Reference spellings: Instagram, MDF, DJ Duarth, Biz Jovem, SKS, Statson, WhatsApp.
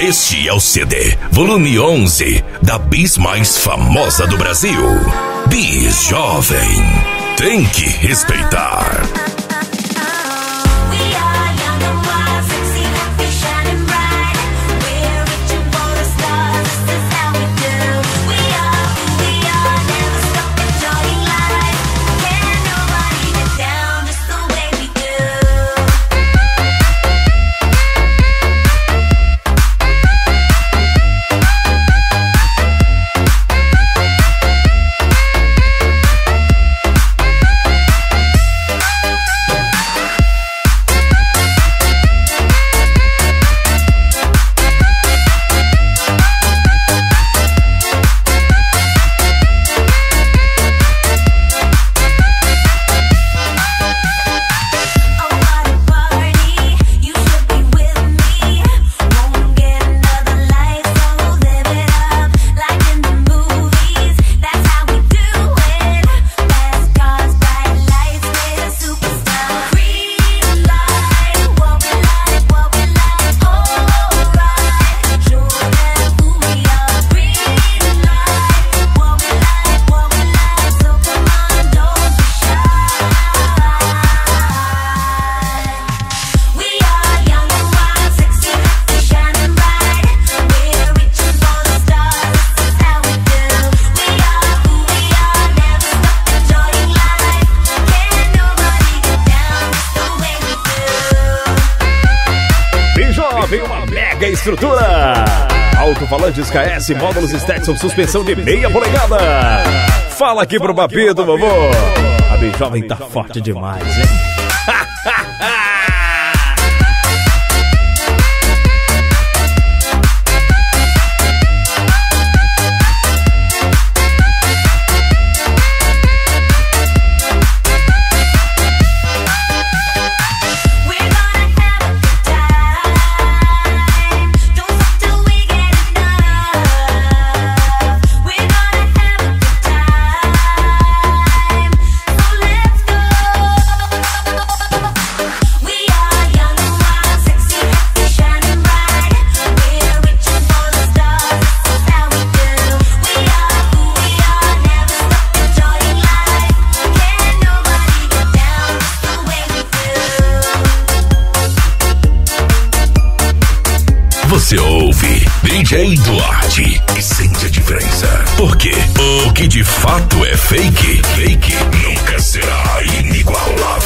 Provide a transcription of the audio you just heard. Este é o CD, volume 11, da Biz mais famosa do Brasil. Biz Jovem, tem que respeitar. Estrutura, alto-falante SKS, módulos Statson, suspensão de meia polegada. Fala aqui pro Babido, vovô. A Biz Jovem tá forte demais, hein? Você ouve DJ Duarth e sente a diferença, porque o que de fato é fake, nunca será inigualável.